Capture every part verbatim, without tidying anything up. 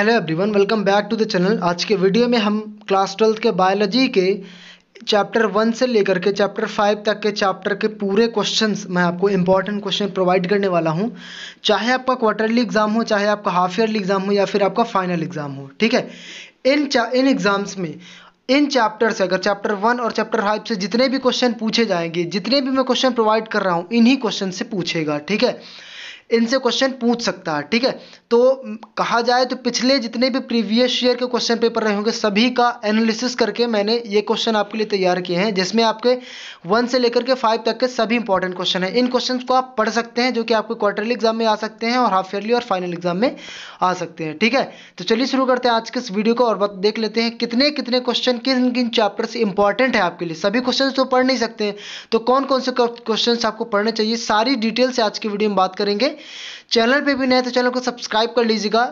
Hello everyone, welcome back to the channel. आज के video में हम क्लास ट्वेल्थ के बायोलॉजी के चैप्टर वन से लेकर के चैप्टर फाइव तक के चैप्टर के पूरे क्वेश्चंस, मैं आपको इंपॉर्टेंट क्वेश्चन प्रोवाइड करने वाला हूं। चाहे आपका क्वार्टरली एग्जाम हो, चाहे आपका हाफ ईयरली एग्जाम हो या फिर आपका फाइनल एग्जाम हो, ठीक है। इन इन एग्जाम्स में इन चैप्टर से, अगर चैप्टर वन और चैप्टर फाइव से जितने भी क्वेश्चन पूछे जाएंगे, जितने भी मैं क्वेश्चन प्रोवाइड कर रहा हूँ, इन्हीं क्वेश्चन से पूछेगा, ठीक है। इनसे क्वेश्चन पूछ सकता है, ठीक है। तो कहा जाए तो पिछले जितने भी प्रीवियस ईयर के क्वेश्चन पेपर रहे होंगे, सभी का एनालिसिस करके मैंने ये क्वेश्चन आपके लिए तैयार किए हैं, जिसमें आपके वन से लेकर के फाइव तक के सभी इंपॉर्टेंट क्वेश्चन हैं। इन क्वेश्चंस को आप पढ़ सकते हैं, जो कि आपके क्वार्टरली एग्जाम में आ सकते हैं और हाफ ईयरली और फाइनल एग्जाम में आ सकते हैं, ठीक है। तो चलिए शुरू करते हैं आज के इस वीडियो को और देख लेते हैं कितने कितने क्वेश्चन किन किन चैप्टर से इंपॉर्टेंट है आपके लिए। सभी क्वेश्चन तो पढ़ नहीं सकते हैं, तो कौन कौन से क्वेश्चन आपको पढ़ने चाहिए, सारी डिटेल से आज की वीडियो में बात करेंगे। चैनल पे भी नए तो चैनल को सब्सक्राइब कर लीजिएगा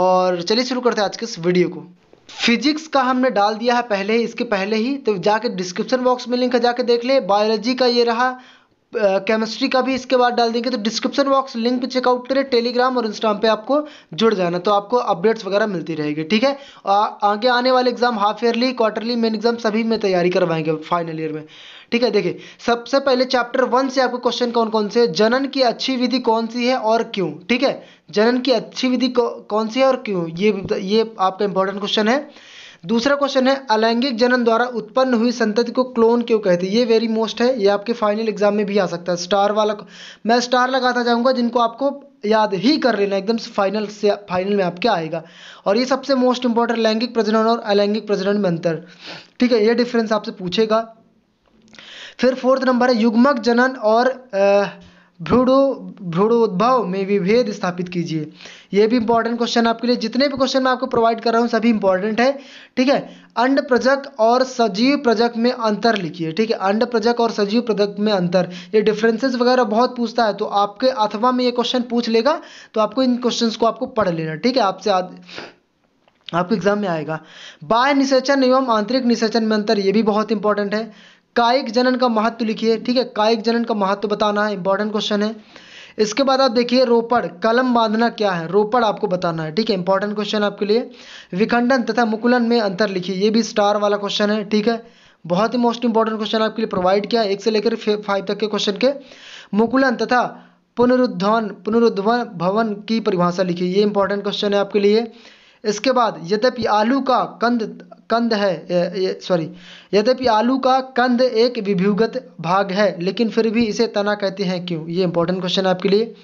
और चलिए शुरू करते हैं आज के इस वीडियो को। फिजिक्स का हमने डाल दिया है पहले ही, इसके पहले ही, तो जाके डिस्क्रिप्शन बॉक्स में लिंक है, जाके देख ले। बायोलॉजी का ये रहा, केमिस्ट्री का भी इसके बाद डाल देंगे, तो डिस्क्रिप्शन बॉक्स लिंक पे चेकआउट करें। टेलीग्राम और इंस्टाग्राम पे आपको जुड़ जाना, तो आपको अपडेट्स वगैरह मिलती रहेगी, ठीक है। आगे आने वाले exam, half yearly, quarterly, main exam, सभी में तैयारी करवाएंगे फाइनल ईयर में, ठीक है। देखिए सबसे पहले चैप्टर वन से आपको क्वेश्चन कौन कौन से है। जनन की अच्छी विधि कौन सी है और क्यों, ठीक है। जनन की अच्छी विधि कौन सी है और क्यों, ये ये आपका इंपॉर्टेंट क्वेश्चन है। दूसरा क्वेश्चन है अलैंगिक जनन द्वारा उत्पन्न हुई संतति को क्लोन क्यों कहते हैं। ये वेरी मोस्ट है, ये आपके फाइनल एग्जाम में भी आ सकता है। स्टार वाला मैं स्टार लगाता जाऊंगा, जिनको आपको याद ही कर लेना, एकदम से फाइनल से फाइनल में आपके आएगा। और ये सबसे मोस्ट इंपॉर्टेंट, लैंगिक प्रजनन और अलैंगिक प्रजनन में अंतर, ठीक है। ये डिफरेंस आपसे पूछेगा। फिर फोर्थ नंबर है युग्मक जनन और भ्रूणो भ्रूणोद्भव में विभेद स्थापित कीजिए। ये भी इंपॉर्टेंट क्वेश्चन आपके लिए, जितने भी क्वेश्चन मैं आपको प्रोवाइड कर रहा हूँ सभी इंपॉर्टेंट है, ठीक है। अंड प्रजक और सजीव प्रजक में अंतर लिखिए, ठीक है। अंड प्रजक और सजीव प्रजक में अंतर, ये डिफरेंसेस वगैरह बहुत पूछता है, तो आपके अथवा में ये क्वेश्चन पूछ लेगा, तो आपको इन क्वेश्चन को आपको पढ़ लेना, ठीक है। आपसे आद... आपके एग्जाम में आएगा। बाह्य निषेचन एवं आंतरिक निषेचन में अंतर, ये भी बहुत इंपॉर्टेंट है। कायिक जनन का महत्व लिखिए, ठीक है। कायिक जनन का महत्व बताना है, इंपॉर्टेंट क्वेश्चन है। इसके बाद आप देखिए रोपड़, कलम बांधना क्या है, रोपड़ आपको बताना है, ठीक है। इंपॉर्टेंट क्वेश्चन आपके लिए। विखंडन तथा मुकुलन में अंतर लिखिए, ये भी स्टार वाला क्वेश्चन है, ठीक है। बहुत ही मोस्ट इंपॉर्टेंट क्वेश्चन आपके लिए प्रोवाइड किया, एक से लेकर फाइव तक के क्वेश्चन के। मुकुलन तथा पुनरुद्धान पुनरुद्धान भवन की परिभाषा लिखिए, ये इंपॉर्टेंट क्वेश्चन है आपके लिए। इसके बाद यद्यपि आलू का कंद कंद है सॉरी यद्यपि आलू का कंद एक विभूगत भाग है, लेकिन फिर भी इसे तना कहते हैं क्यों, ये इंपॉर्टेंट क्वेश्चन आपके लिए।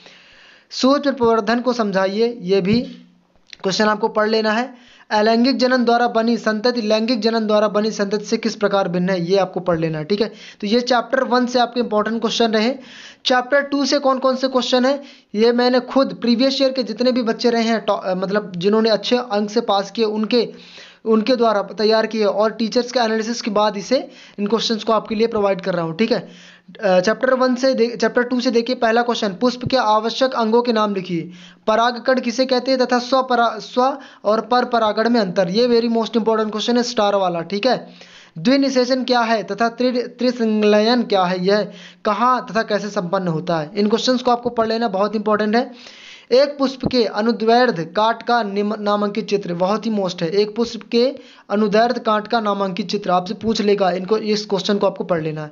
सोच प्रवर्धन को समझाइए, ये भी क्वेश्चन आपको पढ़ लेना है। अलैंगिक जनन द्वारा बनी संतति लैंगिक जनन द्वारा बनी संतति से किस प्रकार भिन्न है, ये आपको पढ़ लेना है, ठीक है। तो ये चैप्टर वन से आपके इंपॉर्टेंट क्वेश्चन रहे। चैप्टर टू से कौन कौन से क्वेश्चन है, ये मैंने खुद प्रीवियस ईयर के जितने भी बच्चे रहे हैं, मतलब जिन्होंने अच्छे अंक से पास किए, उनके उनके द्वारा तैयार किए और टीचर्स के एनालिसिस के बाद इसे इन क्वेश्चंस को आपके लिए प्रोवाइड कर रहा हूँ, ठीक है। चैप्टर वन से चैप्टर टू से देखिए, पहला क्वेश्चन, पुष्प के आवश्यक अंगों के नाम लिखिए। परागकण किसे कहते हैं तथा स्वपरा स्व और पर परागण में अंतर, ये वेरी मोस्ट इंपॉर्टेंट क्वेश्चन है, स्टार वाला, ठीक है। द्विनिषेचन क्या है तथा त्रिसंलयन क्या है, यह कहाँ तथा कैसे संपन्न होता है, इन क्वेश्चंस को आपको पढ़ लेना, बहुत इंपॉर्टेंट है। एक पुष्प के अनुदैर्घ्य काट का नामांकित चित्र, बहुत ही मोस्ट है। एक पुष्प के अनुदैर्घ्य काट का नामांकित चित्र आपसे पूछ लेगा, इनको इस क्वेश्चन को आपको पढ़ लेना है।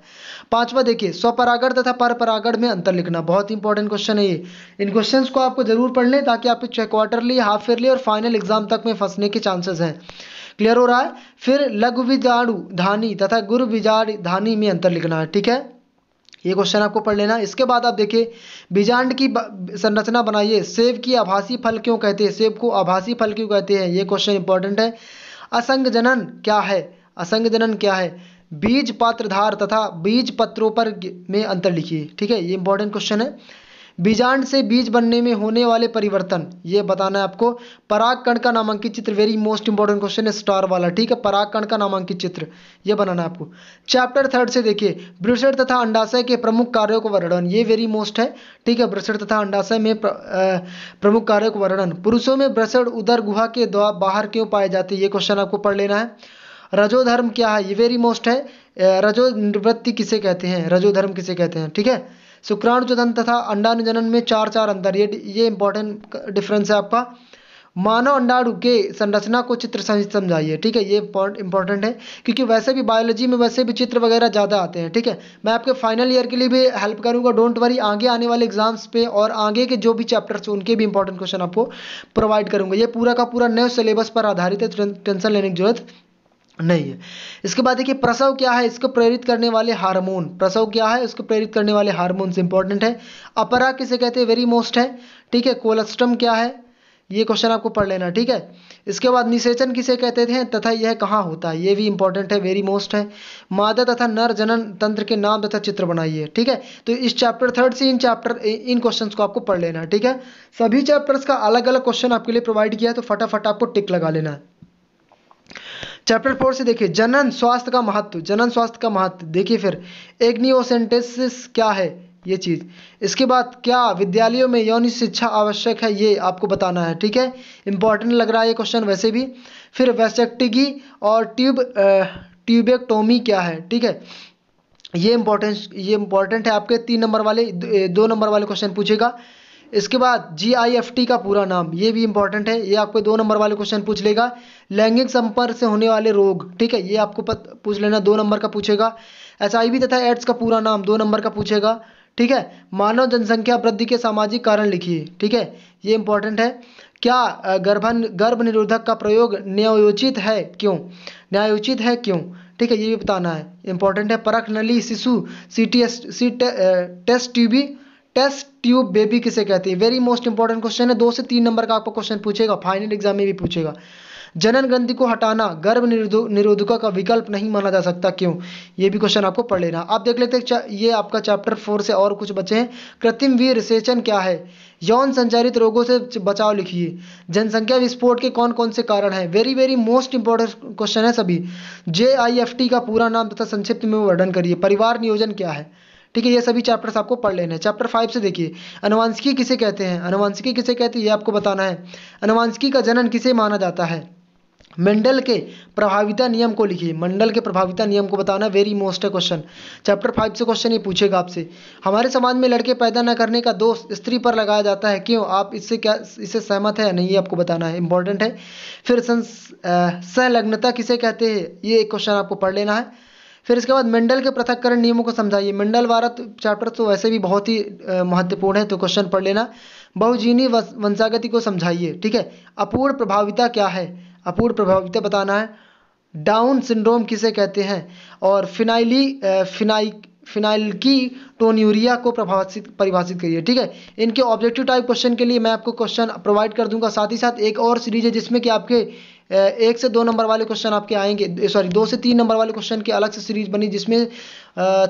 पांचवा देखिए, स्वपरागण तथा परपरागण में अंतर लिखना, बहुत इंपॉर्टेंट क्वेश्चन है ये। इन क्वेश्चंस को आपको जरूर पढ़ लें, ताकि आपके क्वार्टरली, हाफ ईयरली और फाइनल एग्जाम तक में फंसने के चांसेस हैं, क्लियर हो रहा है। फिर लघु बीजाणु धानी तथा गुरु बीजाणु धानी में अंतर लिखना है, ठीक है, ये क्वेश्चन आपको पढ़ लेना। इसके बाद आप देखिए, बीजांड की संरचना बनाइए। सेब की आभासी फल क्यों कहते हैं, सेब को आभासी फल क्यों कहते हैं, ये क्वेश्चन इंपॉर्टेंट है। असंग जनन क्या है, असंग जनन क्या है, बीज पात्रधार तथा बीज पत्रों पर में अंतर लिखिए, ठीक है, ये इंपॉर्टेंट क्वेश्चन है। बीजांड से बीज बनने में होने वाले परिवर्तन, ये बताना है आपको। परागकण का नामांकित चित्र, वेरी मोस्ट इंपॉर्टेंट क्वेश्चन है, स्टार वाला, ठीक है। परागकण का नामांकित चित्र ये बनाना है आपको। चैप्टर थर्ड से देखिए, ब्रेसड तथा अंडाशय के प्रमुख कार्यों का वर्णन, ये वेरी मोस्ट है, ठीक है। ब्रेसड तथा अंडाशय में प्र, आ, प्रमुख कार्यों का वर्णन। पुरुषों में ब्रेसड उदर गुहा के बाहर क्यों पाए जाते, ये क्वेश्चन आपको पढ़ लेना है। रजोधर्म क्या है, ये वेरी मोस्ट है। रजो निवृत्ति किसे कहते हैं, रजोधर्म किसे कहते हैं, ठीक है। शुक्राणु जनन तथा अंडाणु जनन में चार चार अंतर, ये ये इंपॉर्टेंट डिफरेंस है आपका। मानव अंडाणु के संरचना को चित्र सहित समझाइए। ठीक है, ये इंपॉर्टेंट है क्योंकि वैसे भी बायोलॉजी में वैसे भी चित्र वगैरह ज़्यादा आते हैं। ठीक है, मैं आपके फाइनल ईयर के लिए भी हेल्प करूँगा, डोंट वरी। आगे आने वाले एग्जाम्स पे और आगे के जो भी चैप्टर्स उनके भी इंपॉर्टेंट क्वेश्चन आपको प्रोवाइड करूँगा। ये पूरा का पूरा नए सिलेबस पर आधारित है, टेंशन लेने की जरूरत नहीं है। इसके बाद देखिए प्रसव क्या है, इसको प्रेरित करने वाले हार्मोन। प्रसव क्या है, इसको प्रेरित करने वाले हार्मोन्स इंपॉर्टेंट है। अपरा किसे कहते हैं, वेरी मोस्ट है। ठीक है, कोलेस्ट्रम क्या है, ये क्वेश्चन आपको पढ़ लेना। ठीक है, इसके बाद निषेचन किसे कहते थे तथा यह कहाँ होता है, ये भी इंपॉर्टेंट है, वेरी मोस्ट है। मादा तथा नर जनन तंत्र के नाम तथा चित्र बनाइए। ठीक है, तो इस चैप्टर थर्ड से इन चैप्टर इन क्वेश्चंस को आपको पढ़ लेना। ठीक है, सभी चैप्टर्स का अलग अलग क्वेश्चन आपके लिए प्रोवाइड किया है, तो फटाफट आपको टिक लगा लेना है। चैप्टर फोर से देखिए जनन स्वास्थ्य का महत्व। जनन स्वास्थ्य का महत्व देखिए, फिर एग्नियोसेंटेसिस क्या है ये चीज़। इसके बाद क्या विद्यालयों में यौन शिक्षा आवश्यक है, ये आपको बताना है। ठीक है, इंपॉर्टेंट लग रहा है ये क्वेश्चन वैसे भी। फिर वैसेक्टगी और ट्यूब ट्यूबेक्टोमी क्या है। ठीक है, ये इंपॉर्टेंट ये इंपॉर्टेंट है, आपके तीन नंबर वाले दो नंबर वाले क्वेश्चन पूछेगा। इसके बाद जी आई एफ टी का पूरा नाम, ये भी इंपॉर्टेंट है, ये आपको दो नंबर वाले क्वेश्चन पूछ लेगा। लैंगिक संपर्क से होने वाले रोग, ठीक है, ये आपको पूछ लेना, दो नंबर का पूछेगा। एच आई वी तथा एड्स का पूरा नाम दो नंबर का पूछेगा। ठीक है, मानव जनसंख्या वृद्धि के सामाजिक कारण लिखिए। ठीक है, ये इंपॉर्टेंट है। क्या गर्भन गर्भ निरोधक का प्रयोग न्यायोचित है, क्यों न्यायोचित है क्यों, ठीक है, ये भी बताना है, इंपॉर्टेंट है। परख नली शिशु C T S C test ट्यूबी टेस्ट ट्यूब बेबी किसे कहते हैं, वेरी मोस्ट इंपॉर्टेंट क्वेश्चन है, दो से तीन नंबर का आपको क्वेश्चन पूछेगा, फाइनल एग्जाम में भी पूछेगा। जनन ग्रंथि को हटाना गर्भ निरोधक का विकल्प नहीं माना जा सकता, क्यों, ये भी क्वेश्चन आपको पढ़ लेना। आप देख लेते हैं ये आपका चैप्टर फोर से और कुछ बचे हैं। कृत्रिम वीर सेचन क्या है, यौन संचालित रोगों से बचाव लिखिए। जनसंख्या विस्फोट के कौन कौन से कारण हैं, very very most important question है सभी। जे आई एफ टी का पूरा नाम तथा संक्षिप्त में वर्णन करिए। परिवार नियोजन क्या है, ठीक है, ये सभी चैप्टर्स आपको पढ़ लेने हैं। चैप्टर फाइव से देखिए अनुवांशिकी किसे कहते हैं, अनुवांशिकी किसे कहते हैं ये आपको बताना है। अनुवांशिकी का जनन किसे माना जाता है, मेंडल के प्रभाविता नियम को लिखिए। मेंडल के प्रभाविता नियम को बताना, वेरी मोस्ट है क्वेश्चन, चैप्टर फाइव से क्वेश्चन ये पूछेगा आपसे। हमारे समाज में लड़के पैदा न करने का दोष स्त्री पर लगाया जाता है, क्यों, आप इससे क्या इससे सहमत है या नहीं, ये आपको बताना है, इंपॉर्टेंट है। फिर संलग्नता किसे कहते हैं, ये क्वेश्चन आपको पढ़ लेना है। फिर इसके बाद मेंडल के पृथक्करण नियमों को समझाइए। मेंडल वारत चैप्टर तो वैसे भी बहुत ही महत्वपूर्ण है, तो क्वेश्चन पढ़ लेना। बहुजीनी वंशागति को समझाइए। ठीक है, अपूर्ण प्रभाविता क्या है, अपूर्ण प्रभाविता बताना है। डाउन सिंड्रोम किसे कहते हैं और फिनाइली फिनाइ फिनाइलकी टोन्यूरिया को प्रभावित परिभाषित करिए। ठीक है, इनके ऑब्जेक्टिव टाइप क्वेश्चन के लिए मैं आपको क्वेश्चन प्रोवाइड कर दूंगा। साथ ही साथ एक और सीरीज है जिसमें कि आपके एक से दो नंबर वाले क्वेश्चन आपके आएंगे, सॉरी दो से तीन नंबर वाले क्वेश्चन की अलग से सीरीज बनी जिसमें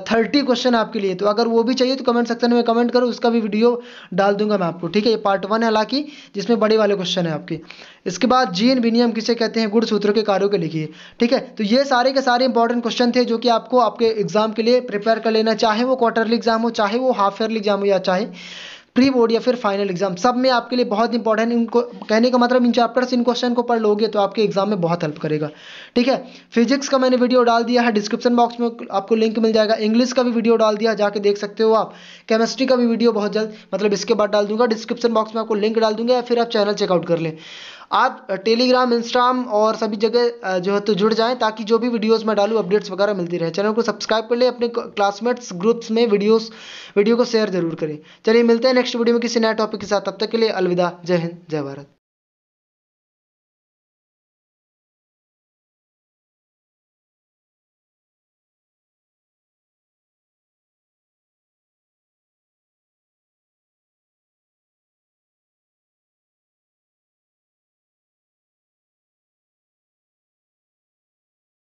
थर्टी क्वेश्चन आपके लिए, तो अगर वो भी चाहिए तो कमेंट सेक्शन में कमेंट करो, उसका भी वीडियो डाल दूंगा मैं आपको। ठीक है, ये पार्ट वन है हालांकि जिसमें बड़े वाले क्वेश्चन है आपके। इसके बाद जीन विनियम किसे कहते हैं, गुणसूत्रों के कार्यों के लिखिए। ठीक है, तो ये सारे के सारे इंपॉर्टेंट क्वेश्चन थे जो कि आपको आपके एग्जाम के लिए प्रिपेयर कर लेना, चाहे वो क्वार्टरली एग्जाम हो, चाहे वो हाफ ईयरली एग्जाम हो, या चाहे प्री बोर्ड या फिर फाइनल एग्जाम, सब में आपके लिए बहुत इंपॉर्टेंट। इनको कहने का मतलब इन चैप्टर्स इन क्वेश्चन को पढ़ लोगे तो आपके एग्जाम में बहुत हेल्प करेगा। ठीक है, फिजिक्स का मैंने वीडियो डाल दिया है, डिस्क्रिप्शन बॉक्स में आपको लिंक मिल जाएगा। इंग्लिश का भी वीडियो डाल दिया, जाके देख सकते हो आप। केमिस्ट्री का भी वीडियो बहुत जल्द मतलब इसके बाद डाल दूंगा, डिस्क्रिप्शन बॉक्स में आपको लिंक डाल दूंगा, या फिर आप चैनल चेकआउट कर लें। आप टेलीग्राम, इंस्टाग्राम और सभी जगह जो है तो जुड़ जाएं ताकि जो भी वीडियोस मैं डालूं अपडेट्स वगैरह मिलती रहे। चैनल को सब्सक्राइब कर लें, अपने क्लासमेट्स ग्रुप्स में वीडियोस वीडियो को शेयर जरूर करें। चलिए मिलते हैं नेक्स्ट वीडियो में किसी नए टॉपिक के साथ, तब तक के लिए अलविदा। जय हिंद, जय भारत।